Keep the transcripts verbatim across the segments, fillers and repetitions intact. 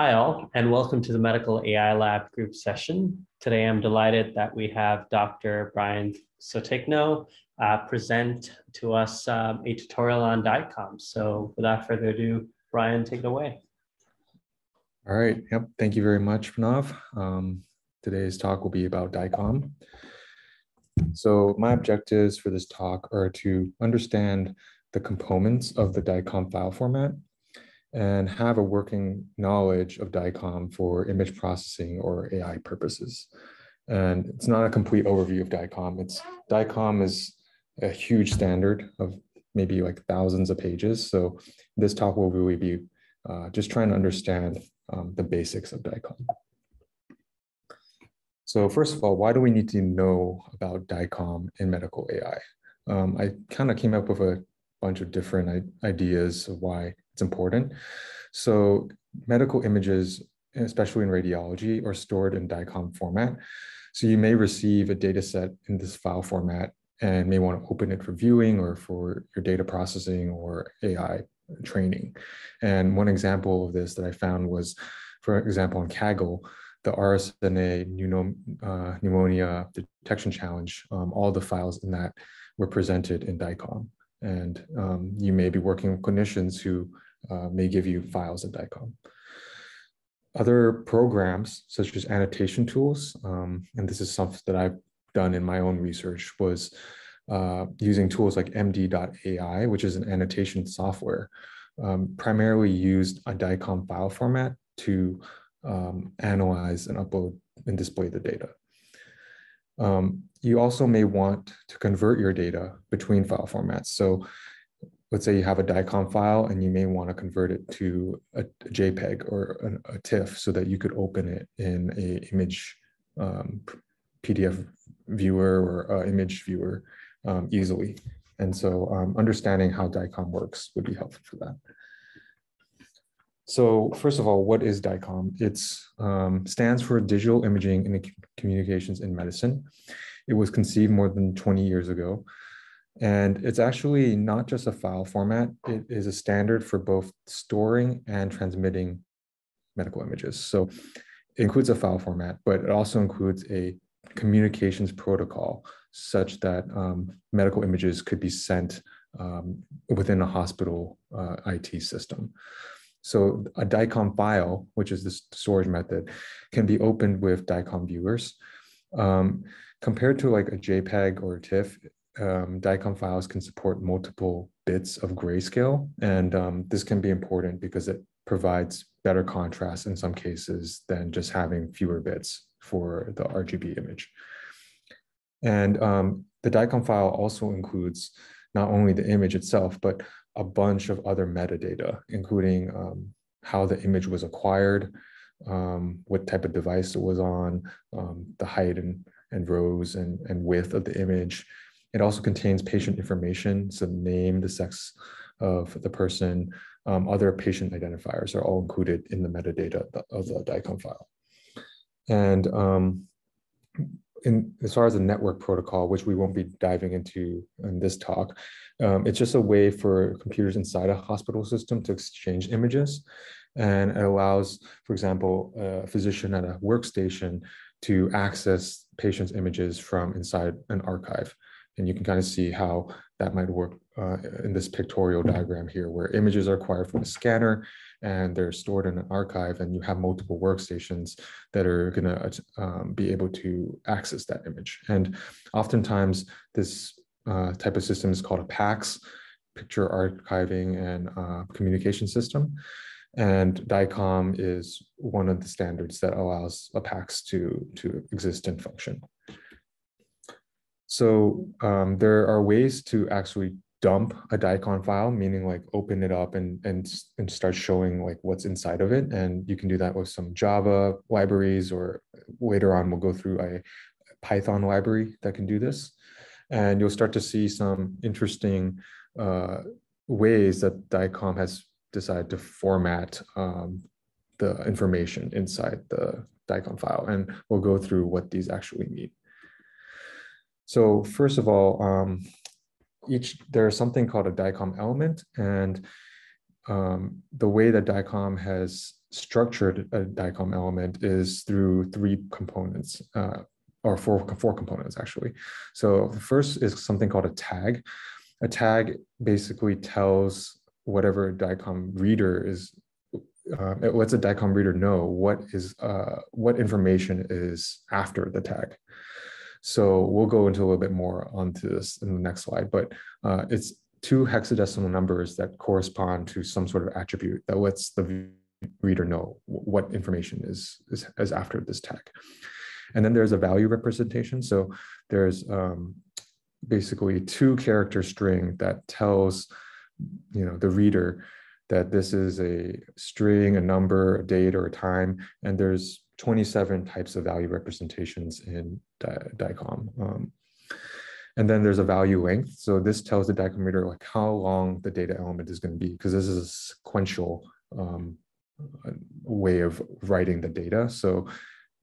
Hi all, and welcome to the Medical A I Lab group session. Today I'm delighted that we have Doctor Brian Soetikno uh, present to us um, a tutorial on DICOM. So without further ado, Brian, take it away. All right, yep, thank you very much, Pranav. Um, today's talk will be about DICOM. So my objectives for this talk are to understand the components of the DICOM file format and have a working knowledge of DICOM for image processing or A I purposes. And it's not a complete overview of DICOM. It's DICOM is a huge standard of maybe like thousands of pages. So this talk will really be uh, just trying to understand um, the basics of DICOM. So first of all, why do we need to know about DICOM in medical A I? Um, I kind of came up with a bunch of different ideas of why it's important. So medical images, especially in radiology, are stored in DICOM format. So you may receive a data set in this file format and may want to open it for viewing or for your data processing or A I training. And one example of this that I found was, for example, on Kaggle, the R S N A pneumonia detection challenge, um, all the files in that were presented in DICOM. And um, you may be working with clinicians who uh, may give you files in DICOM. Other programs, such as annotation tools, um, and this is something that I've done in my own research, was uh, using tools like m d dot a i, which is an annotation software, um, primarily used a DICOM file format to um, analyze and upload and display the data. Um, you also may want to convert your data between file formats. So let's say you have a DICOM file and you may want to convert it to a, a JPEG or a, a TIFF so that you could open it in a image um, P D F viewer or uh, image viewer um, easily. And so um, understanding how DICOM works would be helpful for that. So first of all, what is DICOM? It um, stands for Digital Imaging and Communications in Medicine. It was conceived more than twenty years ago. And it's actually not just a file format. It is a standard for both storing and transmitting medical images. So it includes a file format, but it also includes a communications protocol such that um, medical images could be sent um, within a hospital uh, I T system. So a DICOM file, which is the storage method, can be opened with DICOM viewers. Um, compared to like a JPEG or a TIFF, um, DICOM files can support multiple bits of grayscale. And um, this can be important because it provides better contrast in some cases than just having fewer bits for the R G B image. And um, the DICOM file also includes not only the image itself, but a bunch of other metadata, including um, how the image was acquired, um, what type of device it was on, um, the height and, and rows and, and width of the image. It also contains patient information, so the name, the sex of the person, um, other patient identifiers are all included in the metadata of the DICOM file. And um, In, as far as the network protocol, which we won't be diving into in this talk, um, it's just a way for computers inside a hospital system to exchange images. And it allows, for example, a physician at a workstation to access patients' images from inside an archive. And you can kind of see how that might work uh, in this pictorial diagram here, where images are acquired from a scanner and they're stored in an archive, and you have multiple workstations that are going to um, be able to access that image. And oftentimes this uh, type of system is called a PACS, picture archiving and uh, communication system. And DICOM is one of the standards that allows a PACS to, to exist and function. So um, there are ways to actually dump a DICOM file, meaning like open it up and, and, and start showing like what's inside of it. And you can do that with some Java libraries, or later on we'll go through a Python library that can do this. And you'll start to see some interesting uh, ways that DICOM has decided to format um, the information inside the DICOM file. And we'll go through what these actually mean. So first of all, um, Each, there is something called a DICOM element, and um, the way that DICOM has structured a DICOM element is through three components, uh, or four, four components actually. So the first is something called a tag. A tag basically tells whatever DICOM reader is, uh, it lets a DICOM reader know what is uh, what information is after the tag. So we'll go into a little bit more onto this in the next slide, but uh, it's two hexadecimal numbers that correspond to some sort of attribute that lets the reader know what information is, is, is after this tag. And then there's a value representation. So there's um, basically two character string that tells you know, the reader that this is a string, a number, a date, or a time. And there's twenty-seven types of value representations in DICOM. Um, and then there's a value length. So this tells the DICOM reader like how long the data element is going to be, because this is a sequential um, way of writing the data. So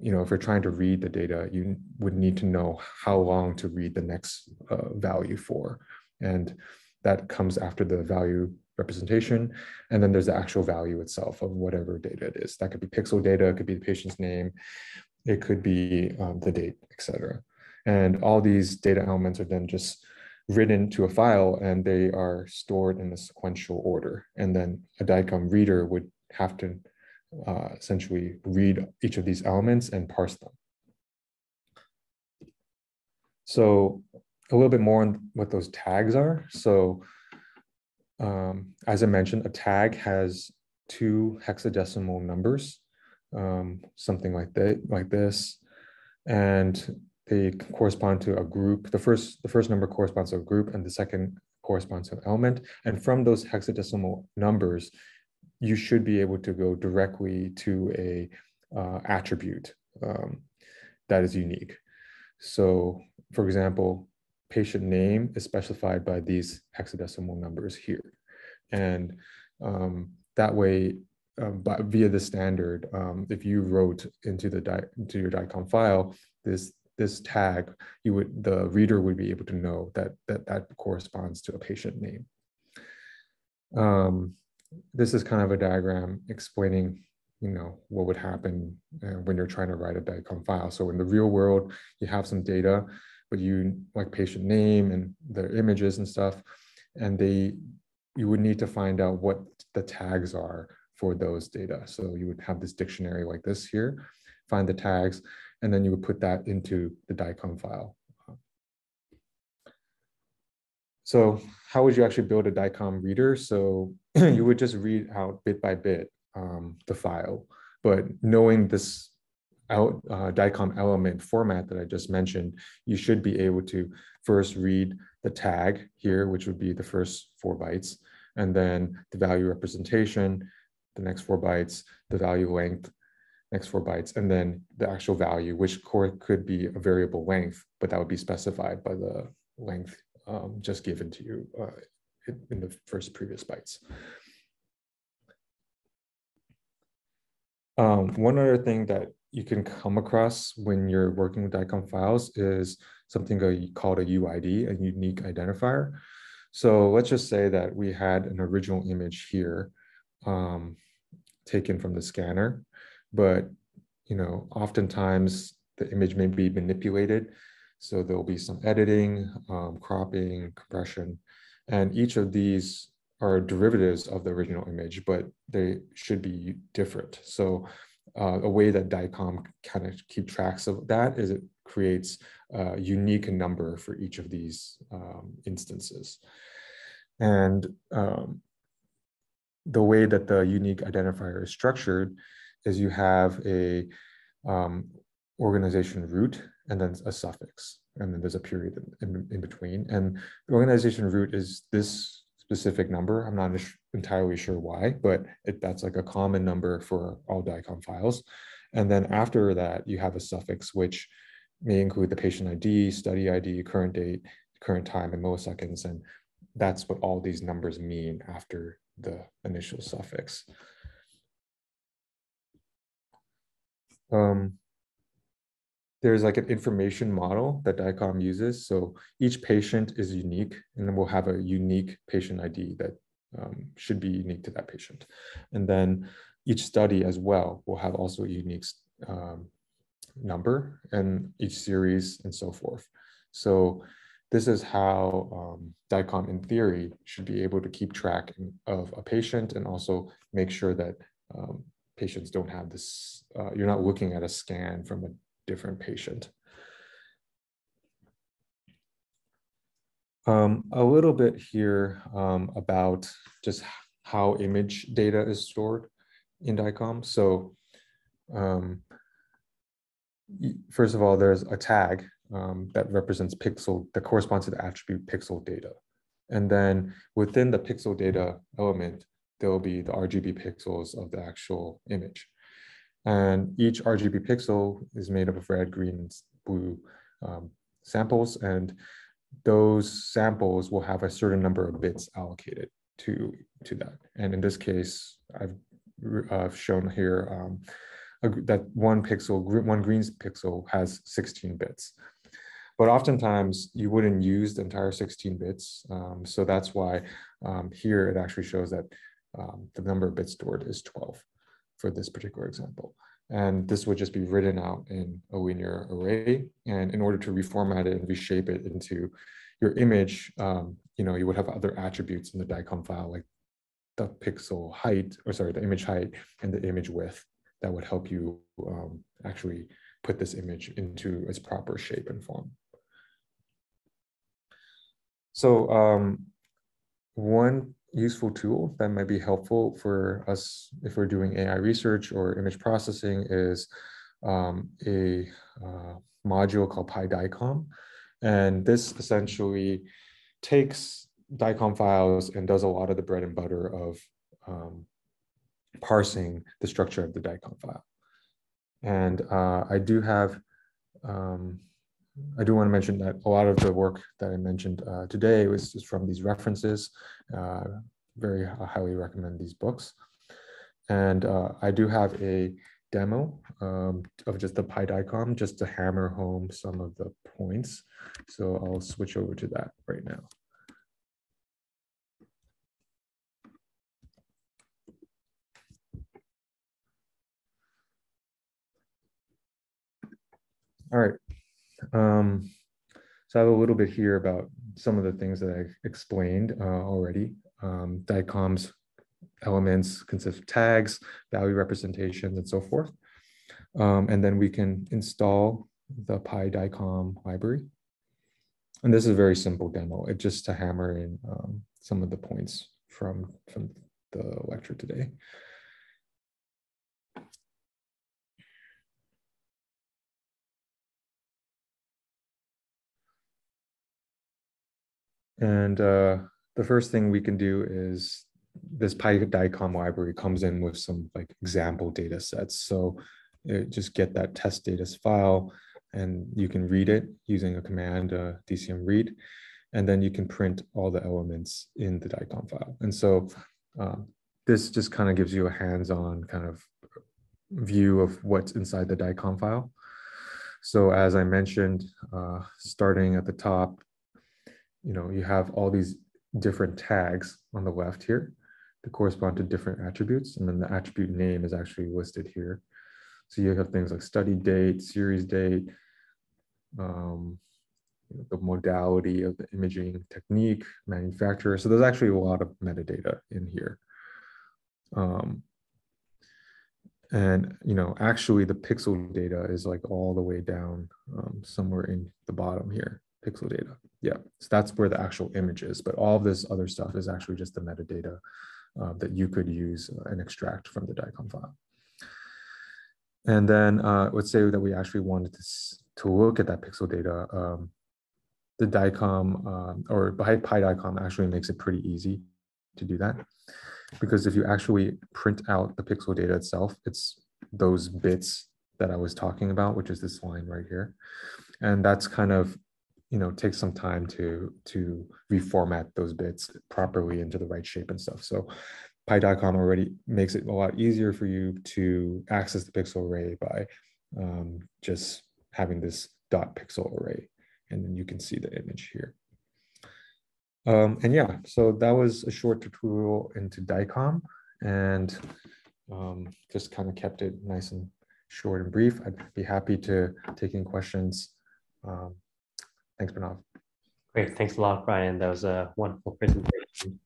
you know, if you're trying to read the data, you would need to know how long to read the next uh, value for. And that comes after the value representation. And then there's the actual value itself of whatever data it is. That could be pixel data, it could be the patient's name, it could be um, the date, et cetera. And all these data elements are then just written to a file, and they are stored in a sequential order. And then a DICOM reader would have to Uh, essentially read each of these elements and parse them. So a little bit more on what those tags are. So um, as I mentioned, a tag has two hexadecimal numbers, um, something like that, like this, and they correspond to a group. The first, the first number corresponds to a group, and the second corresponds to an element. And from those hexadecimal numbers, you should be able to go directly to a uh, attribute um, that is unique. So for example, patient name is specified by these hexadecimal numbers here. And um, that way, uh, by, via the standard, um, if you wrote into the di into your DICOM file, this, this tag, you would, the reader would be able to know that that, that corresponds to a patient name. Um, This is kind of a diagram explaining, you know, what would happen uh, when you're trying to write a DICOM file. So in the real world, you have some data, but you like patient name and their images and stuff, and they, you would need to find out what the tags are for those data. So you would have this dictionary like this here, find the tags, and then you would put that into the DICOM file. So how would you actually build a DICOM reader? So you would just read out bit by bit um, the file, but knowing this out, uh, DICOM element format that I just mentioned, you should be able to first read the tag here, which would be the first four bytes, and then the value representation, the next four bytes, the value length, next four bytes, and then the actual value, which could be a variable length, but that would be specified by the length Um, just given to you uh, in the first previous bytes. Um, one other thing that you can come across when you're working with DICOM files is something called a U I D, a unique identifier. So let's just say that we had an original image here um, taken from the scanner, but you know, oftentimes the image may be manipulated. So there'll be some editing, um, cropping, compression, and each of these are derivatives of the original image, but they should be different. So uh, a way that DICOM kind of keep tracks of that is it creates a unique number for each of these um, instances. And um, the way that the unique identifier is structured is you have a um, organization root, and then a suffix, and then there's a period in, in between. And the organization root is this specific number. I'm not entirely sure why, but it, that's like a common number for all DICOM files. And then after that, you have a suffix, which may include the patient I D, study I D, current date, current time in milliseconds. And that's what all these numbers mean after the initial suffix. Um, There's like an information model that DICOM uses. So each patient is unique, and then we'll have a unique patient I D that um, should be unique to that patient. And then each study as well will have also a unique um, number and each series and so forth. So this is how um, DICOM in theory should be able to keep track of a patient and also make sure that um, patients don't have this, uh, you're not looking at a scan from a different patient. Um, a little bit here um, about just how image data is stored in DICOM. So um, first of all, there's a tag um, that represents pixel, that corresponds to the attribute pixel data. And then within the pixel data element, there'll be the R G B pixels of the actual image. And each R G B pixel is made up of red, green, and blue um, samples. And those samples will have a certain number of bits allocated to, to that. And in this case, I've, I've shown here um, a, that one pixel, one green pixel has sixteen bits. But oftentimes you wouldn't use the entire sixteen bits. Um, so that's why um, here it actually shows that um, the number of bits stored is twelve for this particular example. And this would just be written out in a linear array. And in order to reformat it and reshape it into your image, um, you know, you would have other attributes in the DICOM file, like the pixel height, or sorry, the image height and the image width that would help you um, actually put this image into its proper shape and form. So um, one useful tool that might be helpful for us if we're doing A I research or image processing is um, a uh, module called PyDICOM. And this essentially takes DICOM files and does a lot of the bread and butter of um, parsing the structure of the DICOM file. And uh, I do have, um, I do want to mention that a lot of the work that I mentioned uh, today was just from these references. Uh, very I highly recommend these books. And uh, I do have a demo um, of just the PyDICOM, just to hammer home some of the points. So I'll switch over to that right now. All right. Um, so I have a little bit here about some of the things that I've explained uh, already. Um, DICOM's elements consist of tags, value representations, and so forth. Um, and then we can install the PyDICOM library. And this is a very simple demo. It's just to hammer in um, some of the points from, from the lecture today. And uh, the first thing we can do is this PyDICOM library comes in with some like example data sets. So uh, just get that test data file and you can read it using a command uh, D C M read, and then you can print all the elements in the DICOM file. And so um, this just kind of gives you a hands-on kind of view of what's inside the DICOM file. So as I mentioned, uh, starting at the top, you know, you have all these different tags on the left here that correspond to different attributes. And then the attribute name is actually listed here. So you have things like study date, series date, um, the modality of the imaging technique, manufacturer. So there's actually a lot of metadata in here. Um, and, you know, actually the pixel data is like all the way down um, somewhere in the bottom here. Pixel data. Yeah, so that's where the actual image is, but all of this other stuff is actually just the metadata uh, that you could use and extract from the DICOM file. And then uh, let's say that we actually wanted to, to look at that pixel data. Um, the DICOM um, or PyDICOM actually makes it pretty easy to do that, because if you actually print out the pixel data itself, it's those bits that I was talking about, which is this line right here. And that's kind of, you know, take some time to to reformat those bits properly into the right shape and stuff. So PyDICOM already makes it a lot easier for you to access the pixel array by um, just having this dot pixel array, and then you can see the image here. Um, and yeah, so that was a short tutorial into DICOM, and um, just kind of kept it nice and short and brief. I'd be happy to take in questions. Um, thanks, Pranav. Great, thanks a lot, Brian. That was a wonderful presentation.